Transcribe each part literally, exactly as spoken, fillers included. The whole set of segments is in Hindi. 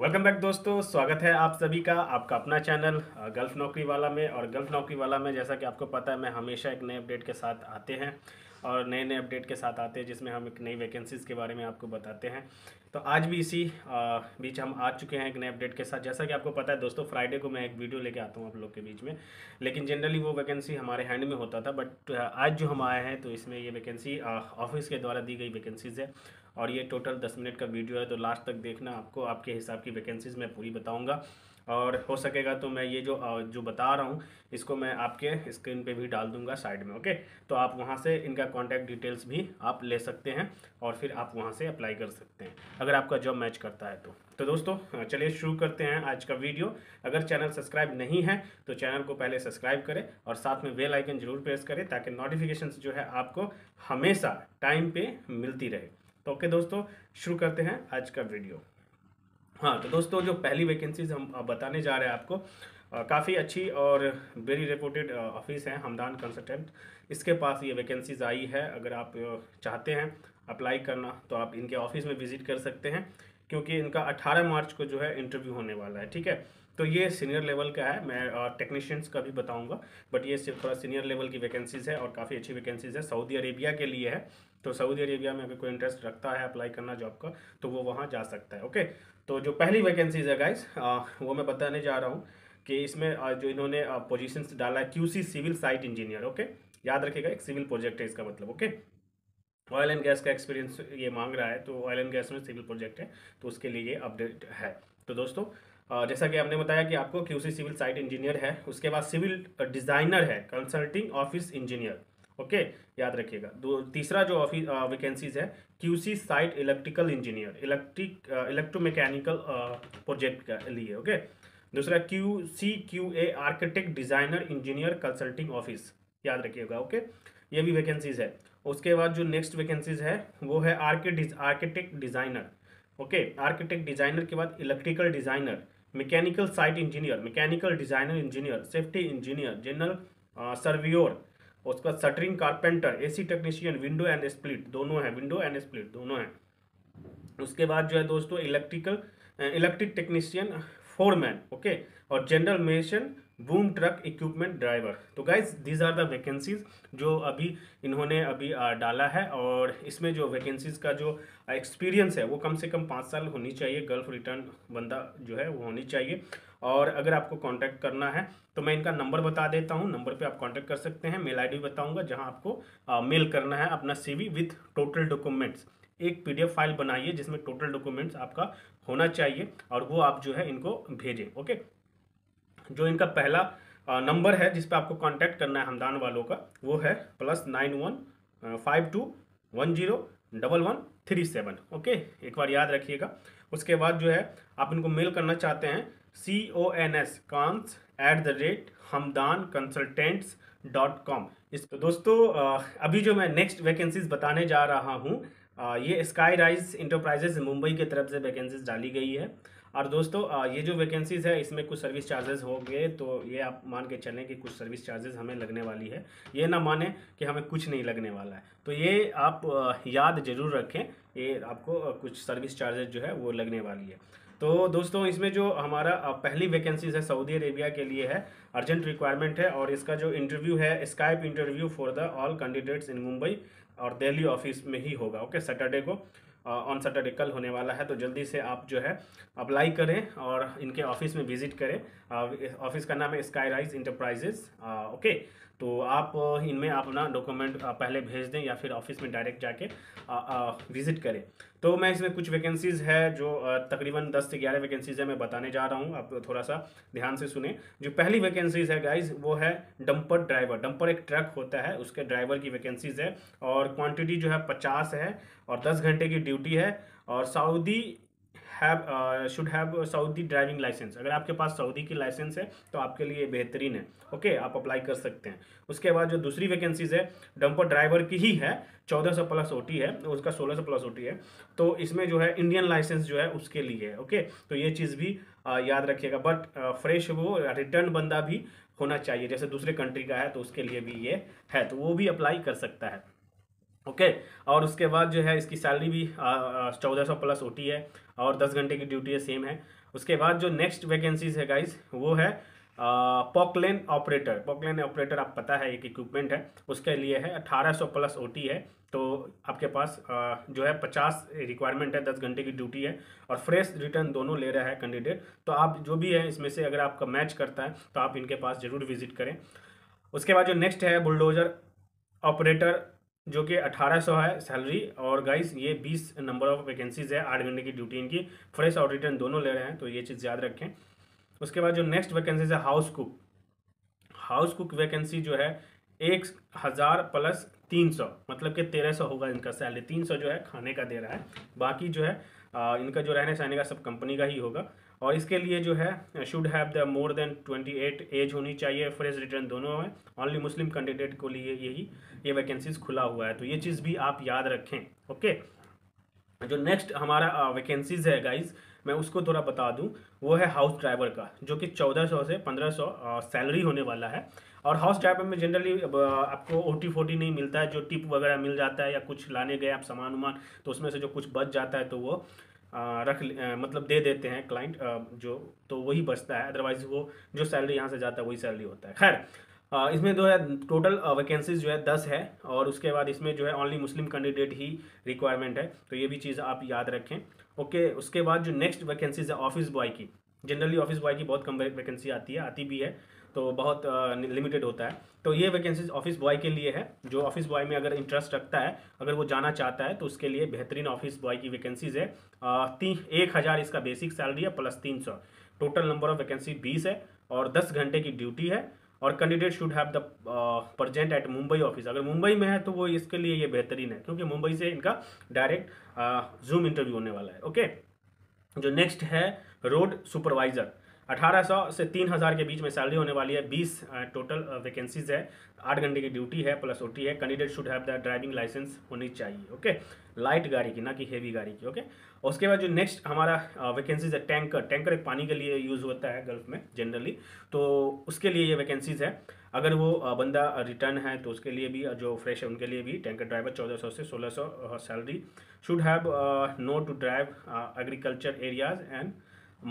वेलकम बैक दोस्तों, स्वागत है आप सभी का आपका अपना चैनल गल्फ़ नौकरी वाला में। और गल्फ़ नौकरी वाला में जैसा कि आपको पता है मैं हमेशा एक नए अपडेट के साथ आते हैं और नए नए अपडेट के साथ आते हैं जिसमें हम एक नई वैकेंसीज़ के बारे में आपको बताते हैं। तो आज भी इसी बीच हम आ चुके हैं एक नए अपडेट के साथ। जैसा कि आपको पता है दोस्तों, फ्राइडे को मैं एक वीडियो लेके आता हूं आप लोग के बीच में, लेकिन जनरली वो वैकेंसी हमारे हैंड में होता था, बट आज जो हम आए हैं तो इसमें ये वैकेंसी ऑफिस के द्वारा दी गई वैकेंसीज़ है और ये टोटल दस मिनट का वीडियो है। तो लास्ट तक देखना, आपको आपके हिसाब की वैकेंसीज़ मैं पूरी बताऊँगा और हो सकेगा तो मैं ये जो जो बता रहा हूँ इसको मैं आपके स्क्रीन पे भी डाल दूंगा साइड में। ओके, तो आप वहाँ से इनका कॉन्टैक्ट डिटेल्स भी आप ले सकते हैं और फिर आप वहाँ से अप्लाई कर सकते हैं अगर आपका जॉब मैच करता है तो। तो दोस्तों चलिए शुरू करते हैं आज का वीडियो। अगर चैनल सब्सक्राइब नहीं है तो चैनल को पहले सब्सक्राइब करें और साथ में बेल आइकन जरूर प्रेस करें ताकि नोटिफिकेशन जो है आपको हमेशा टाइम पर मिलती रहे। तो ओके दोस्तों, शुरू करते हैं आज का वीडियो। हाँ, तो दोस्तों जो पहली वैकेंसीज हम बताने जा रहे हैं आपको, काफ़ी अच्छी और वेरी रेपुटेड ऑफिस है हमदान कंसल्टेंट, इसके पास ये वैकेंसीज आई है। अगर आप चाहते हैं अप्लाई करना तो आप इनके ऑफिस में विजिट कर सकते हैं क्योंकि इनका अठारह मार्च को जो है इंटरव्यू होने वाला है। ठीक है, तो ये सीनियर लेवल का है, मैं टेक्नीशियंस का भी बताऊंगा, बट ये सिर्फ थोड़ा सीनियर लेवल की वैकेंसीज़ है और काफ़ी अच्छी वैकेंसीज़ है। सऊदी अरेबिया के लिए है, तो सऊदी अरेबिया में अगर कोई इंटरेस्ट रखता है अप्लाई करना जॉब का तो वो वहाँ जा सकता है। ओके, तो जो पहली वैकेंसीज़ है गाइस वो मैं बताने जा रहा हूँ कि इसमें जो इन्होंने पोजिशंस डाला है Q C civil site engineer. Okay, याद रखिएगा एक सिविल प्रोजेक्ट है इसका मतलब। ओके, ऑयल एंड गैस का एक्सपीरियंस ये मांग रहा है, तो ऑयल एंड गैस में सिविल प्रोजेक्ट है तो उसके लिए ये अपडेट है। तो दोस्तों जैसा कि हमने बताया कि आपको क्यूसी सिविल साइट इंजीनियर है, उसके बाद सिविल डिज़ाइनर है, कंसल्टिंग ऑफिस इंजीनियर। ओके, याद रखिएगा। दो तीसरा जो ऑफिस वैकेंसीज है QC site electrical engineer, electric electromechanical project के लिए। ओके, दूसरा QC QA architect designer engineer consulting office, याद रखिएगा। ओके, ये भी वैकेंसीज है। उसके बाद जो नेक्स्ट वैकेंसीज है वो है architect designer. Okay, architect designer के बाद electrical designer, mechanical site engineer, mechanical designer engineer, safety engineer, general surveyor, उसका shuttering carpenter, AC technician, window and split दोनों हैं, विंडो एंड स्प्लिट दोनों हैं। उसके बाद जो है दोस्तों electrical electric technician foreman. Okay, और general mason boom truck equipment driver. तो guys these are the vacancies जो अभी इन्होंने अभी डाला है और इसमें जो वैकेंसीज का जो एक्सपीरियंस है वो कम से कम पाँच साल होनी चाहिए, गल्फ रिटर्न बंदा जो है वो होनी चाहिए। और अगर आपको कांटेक्ट करना है तो मैं इनका नंबर बता देता हूं, नंबर पे आप कांटेक्ट कर सकते हैं। मेल आई डी बताऊँगा जहाँ आपको आ, मेल करना है अपना C V with total documents. एक पीडीएफ फाइल बनाइए जिसमें टोटल डॉक्यूमेंट्स आपका होना चाहिए और वो आप जो है इनको भेजें। ओके, जो इनका पहला नंबर है जिस पर आपको कांटेक्ट करना है हमदान वालों का, वो है plus nine one five two one zero double one three seven. Okay, एक बार याद रखिएगा। उसके बाद जो है आप इनको मेल करना चाहते हैं C O N S cons at the rate Hamdan consultants dot com. इस तो दोस्तों अभी जो मैं नेक्स्ट वैकेंसीज बताने जा रहा हूँ ये स्काई राइज इंटरप्राइजेज मुंबई की तरफ से वैकेंसीज डाली गई है। और दोस्तों ये जो वैकेंसीज़ है इसमें कुछ सर्विस चार्जेस हो गए, तो ये आप मान के चलें कि कुछ सर्विस चार्जेस हमें लगने वाली है, ये ना माने कि हमें कुछ नहीं लगने वाला है, तो ये आप याद जरूर रखें, ये आपको कुछ सर्विस चार्जेस जो है वो लगने वाली है। तो दोस्तों इसमें जो हमारा पहली वैकेंसीज है सऊदी अरेबिया के लिए है, अर्जेंट रिक्वायरमेंट है और इसका जो इंटरव्यू है Skype interview for the all candidates in Mumbai और दिल्ली ऑफिस में ही होगा। ओके, सैटरडे को ऑन सैटरडे कल होने वाला है, तो जल्दी से आप जो है अप्लाई करें और इनके ऑफिस में विजिट करें। ऑफिस का नाम है स्काई राइज इंटरप्राइजेज। ओके, तो आप इनमें अपना डॉक्यूमेंट पहले भेज दें या फिर ऑफिस में डायरेक्ट जाके आ, आ, विजिट करें। तो मैं इसमें कुछ वैकेंसीज़ है जो तकरीबन दस से ग्यारह वैकेंसीज़ है, मैं बताने जा रहा हूँ, आप थोड़ा सा ध्यान से सुने। जो पहली वैकेंसीज़ है गाइज वो है डंपर ड्राइवर। डंपर एक ट्रक होता है, उसके ड्राइवर की वैकेंसीज़ है और क्वान्टिटी जो है पचास है और दस घंटे की ड्यूटी है। और Saudi have should have Saudi driving license, अगर आपके पास सऊदी की लाइसेंस है तो आपके लिए बेहतरीन है। ओके okay, आप अप्लाई कर सकते हैं। उसके बाद जो दूसरी वैकेंसीज है डंपर ड्राइवर की ही है, चौदह सौ प्लस ओटी है, उसका सोलह सौ प्लस ओटी है, तो इसमें जो है इंडियन लाइसेंस जो है उसके लिए है। ओके okay, तो ये चीज़ भी आ, याद रखिएगा, बट फ्रेश वो रिटर्न बंदा भी होना चाहिए, जैसे दूसरे कंट्री का है तो उसके लिए भी ये है, तो वो भी अप्लाई कर सकता है। ओके okay, और उसके बाद जो है इसकी सैलरी भी चौदह सौ प्लस ओटी है और दस घंटे की ड्यूटी है, सेम है। उसके बाद जो नेक्स्ट वैकेंसीज है गाइज वो है पॉकलेन ऑपरेटर। पॉकलेन ऑपरेटर आप पता है एक इक्विपमेंट है, उसके लिए है अठारह सौ प्लस ओटी है, तो आपके पास uh, जो है पचास रिक्वायरमेंट है, दस घंटे की ड्यूटी है और फ्रेश रिटर्न दोनों ले रहा है कैंडिडेट। तो आप जो भी है इसमें से अगर आपका मैच करता है तो आप इनके पास ज़रूर विजिट करें। उसके बाद जो नेक्स्ट है बुलडोजर ऑपरेटर जो कि अठारह सौ है सैलरी, और गाइस ये बीस नंबर ऑफ वैकेंसीज़ है, आठ घंटे की ड्यूटी इनकी, फ्रेश और रिटर्न दोनों ले रहे हैं, तो ये चीज़ याद रखें। उसके बाद जो नेक्स्ट वैकेंसीज है house cook. House cook vacancy जो है एक हज़ार प्लस तीन सौ, मतलब कि तेरह सौ होगा इनका सैलरी, तीन सौ जो है खाने का दे रहा है, बाकी जो है आ, इनका जो रहने सहने का सब कंपनी का ही होगा। और इसके लिए जो है should have the more than अट्ठाईस एज होनी चाहिए, फ्रेश रिटर्न दोनों है, ओनली मुस्लिम कैंडिडेट को लिए यही ये वैकेंसीज खुला हुआ है, तो ये चीज़ भी आप याद रखें। ओके, जो नेक्स्ट हमारा वैकेंसीज है गाइज मैं उसको थोड़ा बता दूं, वो है हाउस ड्राइवर का, जो कि चौदह सौ से पंद्रह सौ सैलरी होने वाला है। और हाउस ड्राइवर में जनरली आपको ओटी फोटी नहीं मिलता है, जो टिप वगैरह मिल जाता है या कुछ लाने गए आप सामान उमान तो उसमें से जो कुछ बच जाता है तो वो आ, रख आ, मतलब दे देते हैं क्लाइंट जो, तो वही बचता है, अदरवाइज वो जो सैलरी यहाँ से जाता है वही सैलरी होता है। खैर इसमें जो है टोटल वैकेंसीज जो है दस है, और उसके बाद इसमें जो है ओनली मुस्लिम कैंडिडेट ही रिक्वायरमेंट है, तो ये भी चीज़ आप याद रखें। ओके, उसके बाद जो नेक्स्ट वैकेंसीज है ऑफिस बॉय की। जनरली ऑफिस बॉय की बहुत कम वैकेंसी आती है, आती भी है तो बहुत लिमिटेड होता है, तो ये वैकेंसीज ऑफिस बॉय के लिए है। जो ऑफिस बॉय में अगर इंटरेस्ट रखता है, अगर वो जाना चाहता है तो उसके लिए बेहतरीन ऑफिस बॉय की वैकेंसीज है। तीन एक हज़ार इसका बेसिक सैलरी है प्लस तीन सौ, टोटल नंबर ऑफ वैकेंसी बीस है और दस घंटे की ड्यूटी है, और candidate should have the present at Mumbai office. अगर मुंबई में है तो वो इसके लिए ये बेहतरीन है, क्योंकि मुंबई से इनका डायरेक्ट जूम इंटरव्यू होने वाला है। ओके, जो नेक्स्ट है रोड सुपरवाइज़र, अठारह सौ से तीन हज़ार के बीच में सैलरी होने वाली है, बीस टोटल वैकेंसीज है, आठ घंटे की ड्यूटी है प्लस ओटी है, candidate should have the driving license होनी चाहिए। ओके, लाइट गाड़ी की, ना कि हेवी गाड़ी की। ओके, उसके बाद जो नेक्स्ट हमारा वैकेंसीज है टैंकर। टैंकर एक पानी के लिए यूज़ होता है गल्फ़ में जनरली, तो उसके लिए ये वैकेंसीज है। अगर वो बंदा रिटर्न है तो उसके लिए भी, जो फ्रेश है उनके लिए भी, टैंकर ड्राइवर चौदह सौ से सोलह सौ salary, should have know to drive agriculture areas and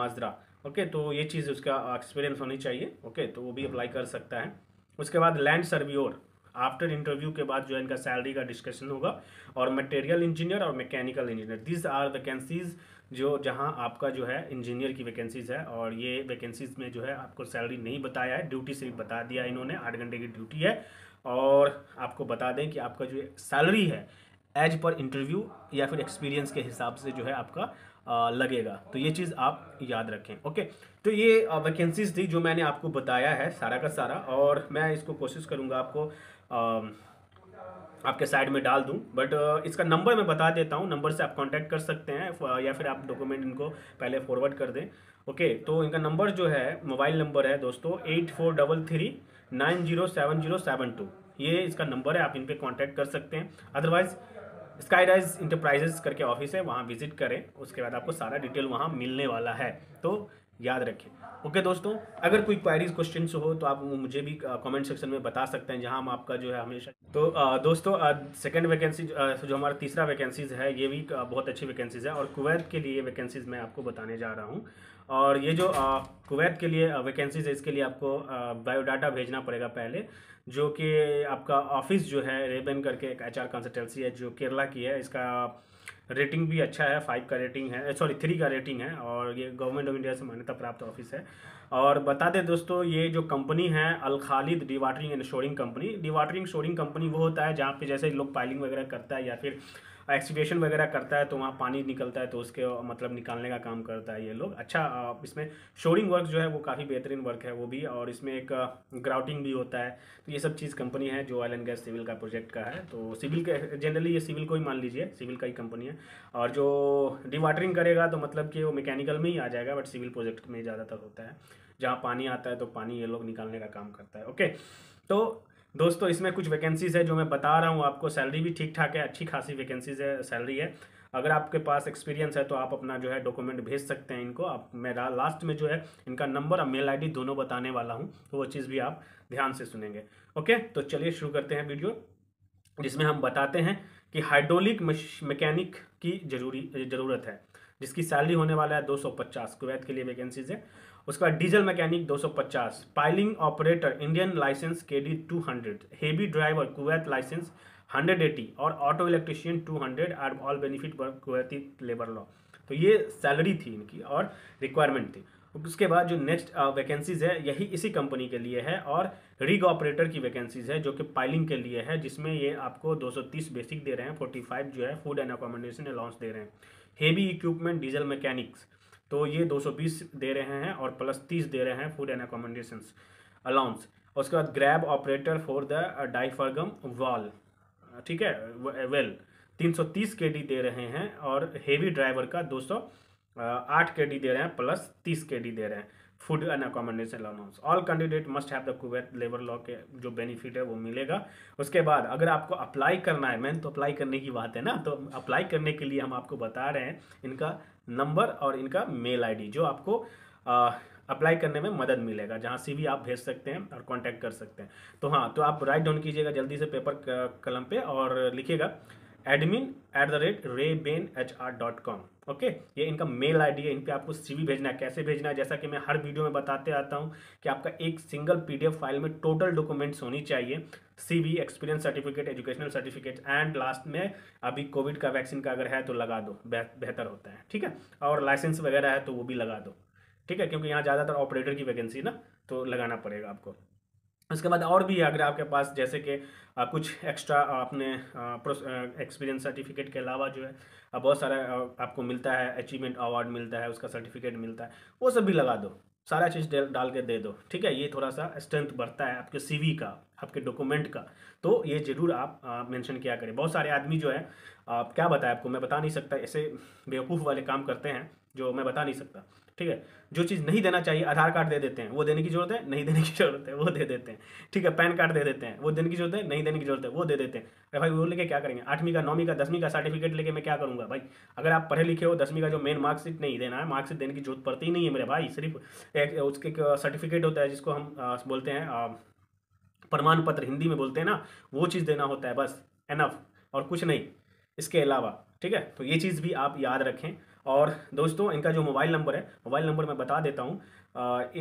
माजरा। ओके, तो ये चीज़ उसका एक्सपीरियंस होनी चाहिए। ओके, तो वो भी अप्लाई कर सकता है। उसके बाद लैंड सर्वियोर, आफ्टर इंटरव्यू के बाद जो है इनका सैलरी का डिस्कशन होगा, और मटेरियल इंजीनियर और mechanical engineer, this are vacancies जो जहां आपका जो है इंजीनियर की वैकेंसीज है। और ये वैकेंसीज में जो है आपको सैलरी नहीं बताया है, ड्यूटी सिर्फ बता दिया इन्होंने, आठ घंटे की ड्यूटी है। और आपको बता दें कि आपका जो सैलरी है एज पर इंटरव्यू या फिर एक्सपीरियंस के हिसाब से जो है आपका आ, लगेगा, तो ये चीज़ आप याद रखें। ओके, तो ये वैकेंसीज थी जो मैंने आपको बताया है सारा का सारा, और मैं इसको कोशिश करूँगा आपको आ, आपके साइड में डाल दूं, बट इसका नंबर मैं बता देता हूं, नंबर से आप कांटेक्ट कर सकते हैं या फिर आप डॉक्यूमेंट इनको पहले फॉरवर्ड कर दें। ओके, तो इनका नंबर जो है मोबाइल नंबर है दोस्तों eight four double three nine zero seven zero seven two, ये इसका नंबर है, आप इन पर कॉन्टैक्ट कर सकते हैं। अदरवाइज़ स्काई राइज इंटरप्राइजेज करके ऑफिस है, वहाँ विजिट करें, उसके बाद आपको सारा डिटेल वहाँ मिलने वाला है, तो याद रखें। ओके okay दोस्तों, अगर कोई क्वारीज क्वेश्चन हो तो आप मुझे भी कमेंट सेक्शन में बता सकते हैं, जहाँ हम आपका जो है हमेशा। तो आ, दोस्तों सेकंड वैकेंसी जो हमारा तीसरा वैकेंसीज है, ये भी आ, बहुत अच्छी वैकेंसीज है, और कुवैत के लिए वैकेंसीज मैं आपको बताने जा रहा हूँ। और ये जो कुवैत के लिए वैकेंसीज है, इसके लिए आपको बायोडाटा भेजना पड़ेगा पहले, जो कि आपका ऑफिस जो है रेबन करके एक एच आर कंसल्टेंसी है जो केरला की है, इसका रेटिंग भी अच्छा है, फाइव का रेटिंग है, सॉरी थ्री का रेटिंग है, और ये गवर्नमेंट ऑफ इंडिया से मान्यता प्राप्त ऑफिस है। और बता दें दोस्तों, ये जो कंपनी है Al Khalid dewatering and shoring company. Dewatering shoring company वो होता है जहाँ पे जैसे लोग पाइलिंग वगैरह करता है या फिर एक्सकेवेशन वगैरह करता है तो वहाँ पानी निकलता है, तो उसके मतलब निकालने का काम करता है ये लोग। अच्छा, इसमें शोरिंग वर्क जो है वो काफ़ी बेहतरीन वर्क है वो भी, और इसमें एक ग्राउटिंग भी होता है, तो ये सब चीज़ कंपनी है जो ऑयल एंड गैस सिविल का प्रोजेक्ट का है, तो सिविल के जनरली ये सिविल को ही मान लीजिए, सिविल का ही कंपनी है। और जो डिवाटरिंग करेगा तो मतलब कि वो मैकेनिकल में ही आ जाएगा, बट सिविल प्रोजेक्ट में ज़्यादातर होता है, जहाँ पानी आता है तो पानी ये लोग निकालने का काम करता है। ओके, तो दोस्तों इसमें कुछ वैकेंसीज है जो मैं बता रहा हूँ आपको, सैलरी भी ठीक ठाक है, अच्छी खासी वैकेंसीज है, सैलरी है। अगर आपके पास एक्सपीरियंस है तो आप अपना जो है डॉक्यूमेंट भेज सकते हैं इनको। आप मैं लास्ट में जो है इनका नंबर और मेल आईडी दोनों बताने वाला हूँ, तो वो चीज़ भी आप ध्यान से सुनेंगे। ओके, तो चलिए शुरू करते हैं वीडियो, जिसमें हम बताते हैं कि हाइड्रोलिक मैकेनिक की जरूरी ज़रूरत है। जिसकी सैलरी होने वाला है दो सौ पचास। कुवैत के लिए वैकेंसीज है। उसके बाद डीजल मैकेनिक दो सौ पचास, piling operator Indian license K D two hundred, heavy driver Kuwait license एक सौ अस्सी और auto electrician two hundred are all benefit Kuwaiti labour law. तो ये सैलरी थी इनकी और रिक्वायरमेंट थी। उसके बाद जो नेक्स्ट वैकेंसीज है यही इसी कंपनी के लिए है और रिग ऑपरेटर की वैकेंसीज है जो कि पाइलिंग के लिए है, जिसमें ये आपको दो सौ तीस बेसिक दे रहे हैं, पैंतालीस जो है फूड एंड अकोमोडेशन अलाउंस दे रहे हैं। हेवी इक्विपमेंट डीजल मैकेनिक्स तो ये दो सौ बीस दे रहे हैं और प्लस तीस दे रहे हैं फूड एंड अकोमोडेशन अलाउंस। उसके बाद grab operator for the diaphragm wall, ठीक है, वेल तीन सौ तीस केडी दे रहे हैं और हेवी ड्राइवर का दो सौ आठ के डी दे रहे हैं प्लस तीस के डी दे रहे हैं food and accommodation allowance. All candidate must have the Kuwait labour law के जो बेनिफिट है वो मिलेगा। उसके बाद अगर आपको अप्लाई करना है, मैन तो अप्लाई करने की बात है ना, तो अप्लाई करने के लिए हम आपको बता रहे हैं इनका नंबर और इनका मेल आईडी जो आपको आ, अप्लाई करने में मदद मिलेगा, जहाँ से भी आप भेज सकते हैं और कांटेक्ट कर सकते हैं। तो हाँ, तो आप राइट डाउन कीजिएगा जल्दी से पेपर कलम पे और लिखिएगा admin at the rate reban H R dot com. Okay, ये इनका मेल आईडी है। इन पर आपको सीवी भेजना है। कैसे भेजना है, जैसा कि मैं हर वीडियो में बताते आता हूँ कि आपका एक सिंगल पीडीएफ फाइल में टोटल डॉक्यूमेंट्स होनी चाहिए, CV, experience certificate, educational certificate and last में अभी कोविड का वैक्सीन का अगर है तो लगा दो, बेहतर होता है, ठीक है, और लाइसेंस वगैरह है तो वो भी लगा दो, ठीक है, क्योंकि यहाँ ज़्यादातर ऑपरेटर की वैकेंसी ना, तो लगाना पड़ेगा आपको। उसके बाद और भी अगर आपके पास जैसे कि कुछ एक्स्ट्रा अपने एक्सपीरियंस सर्टिफिकेट के अलावा जो है बहुत सारा आपको मिलता है, अचीवमेंट अवार्ड मिलता है, उसका सर्टिफिकेट मिलता है, वो सब भी लगा दो, सारा चीज़ डाल के दे दो, ठीक है। ये थोड़ा सा स्ट्रेंथ बढ़ता है आपके सीवी का, आपके डॉक्यूमेंट का, तो ये ज़रूर आप मेंशन किया करें। बहुत सारे आदमी जो है आप क्या बताएं आपको, मैं बता नहीं सकता, ऐसे बेवकूफ़ वाले काम करते हैं जो मैं बता नहीं सकता, ठीक है। जो चीज़ नहीं देना चाहिए, आधार कार्ड दे देते हैं, वो देने की जरूरत है, नहीं देने की जरूरत है, वो दे देते हैं, ठीक है। पैन कार्ड दे देते हैं, वो देने की जरूरत है, नहीं देने की जरूरत है, वो दे देते हैं। अरे भाई, वो लेके क्या करेंगे? आठवीं का, नौवीं का, दसवीं का सर्टिफिकेट लेके मैं क्या करूँगा भाई? अगर आप पढ़े लिखे हो, दसवीं का जो मेन मार्कशीट नहीं देना है, मार्कशीट देने की जरूरत पड़ती ही नहीं है मेरे भाई। सिर्फ एक उसके सर्टिफिकेट होता है जिसको हम बोलते हैं प्रमाण पत्र, हिंदी में बोलते हैं ना, वो चीज़ देना होता है, बस एनफ और कुछ नहीं इसके अलावा, ठीक है। तो ये चीज़ भी आप याद रखें। और दोस्तों, इनका जो मोबाइल नंबर है, मोबाइल नंबर मैं बता देता हूँ,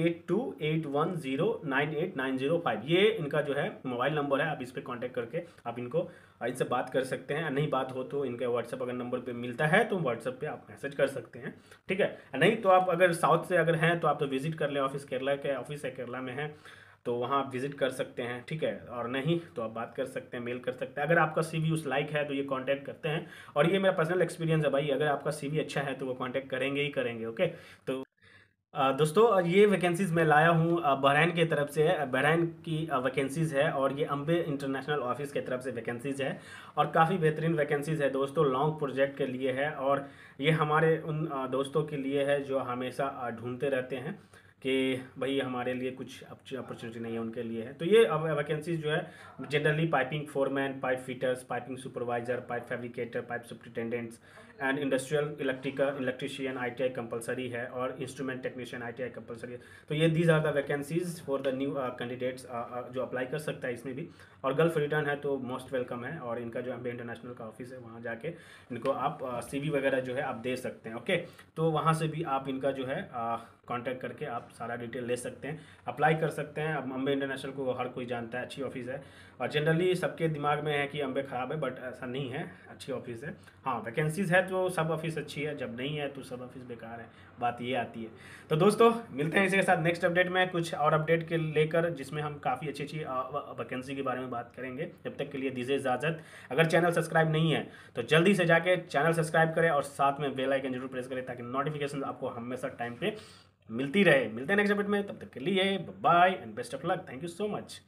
eight two eight one zero nine eight nine zero five ये इनका जो है मोबाइल नंबर है। आप इस पर कांटेक्ट करके आप इनको इनसे बात कर सकते हैं। नहीं बात हो तो इनके व्हाट्सएप अगर नंबर पे मिलता है तो व्हाट्सएप पे आप मैसेज कर सकते हैं, ठीक है। नहीं तो आप अगर साउथ से अगर हैं तो आप तो विज़िट कर लें ऑफिस, केरला के ऑफिस है, केरला में है तो वहाँ आप विजिट कर सकते हैं, ठीक है। और नहीं तो आप बात कर सकते हैं, मेल कर सकते हैं। अगर आपका सीवी उस लाइक है तो ये कांटेक्ट करते हैं। और ये मेरा पर्सनल एक्सपीरियंस है भाई, अगर आपका सीवी अच्छा है तो वो कांटेक्ट करेंगे ही करेंगे। ओके, तो दोस्तों ये वैकेंसीज़ मैं लाया हूँ बहरीन की तरफ से, बहरीन की वैकेंसीज़ है और ये अम्बे इंटरनेशनल ऑफिस की तरफ से वैकेंसीज़ है और काफ़ी बेहतरीन वैकेंसीज़ है दोस्तों। लॉन्ग प्रोजेक्ट के लिए है और ये हमारे उन दोस्तों के लिए है जो हमेशा ढूंढते रहते हैं कि भाई हमारे लिए कुछ अपॉर्चुनिटी नहीं है, उनके लिए है। तो ये वैकेंसीज जो है generally piping foreman, pipe fitters, piping supervisor, pipe fabricator, pipe superintendents and industrial electrical electrician ITI compulsory है और इंस्ट्रूमेंट टेक्नीशियन आईटीआई कंपलसरी है। तो ये these are the vacancies for the new candidates जो अप्लाई कर सकता है इसमें भी। और गल्फ़ रिटर्न है तो मोस्ट वेलकम है और इनका जो अम्बे इंटरनेशनल का ऑफिस है वहाँ जाके इनको आप सी वी वगैरह जो है आप दे सकते हैं। ओके, तो वहाँ से भी आप इनका जो है कॉन्टैक्ट करके आप सारा डिटेल ले सकते हैं, अप्लाई कर सकते हैं। अब अम्बे इंटरनेशनल को हर कोई जानता है, अच्छी ऑफिस है और जनरली सबके दिमाग में है कि अम्बे ख़राब है, बट ऐसा नहीं है, अच्छी ऑफिस है। हाँ, वैकेंसीज़ है तो सब ऑफिस अच्छी है, जब नहीं है तो सब ऑफिस बेकार है, बात ये आती है। तो दोस्तों, मिलते हैं इसके साथ नेक्स्ट अपडेट में कुछ और अपडेट के लेकर, जिसमें हम काफ़ी अच्छी अच्छी वैकेंसी के बारे में बात करेंगे। जब तक के लिए दीजिए इजाज़त। अगर चैनल सब्सक्राइब नहीं है तो जल्दी से जाके चैनल सब्सक्राइब करें और साथ में बेल आइकन जरूर प्रेस करें ताकि नोटिफिकेशन आपको हमेशा टाइम पे मिलती रहे। मिलते हैं नेक्स्ट अपडेट में, तब तक के लिए bye and best of luck. Thank you so much.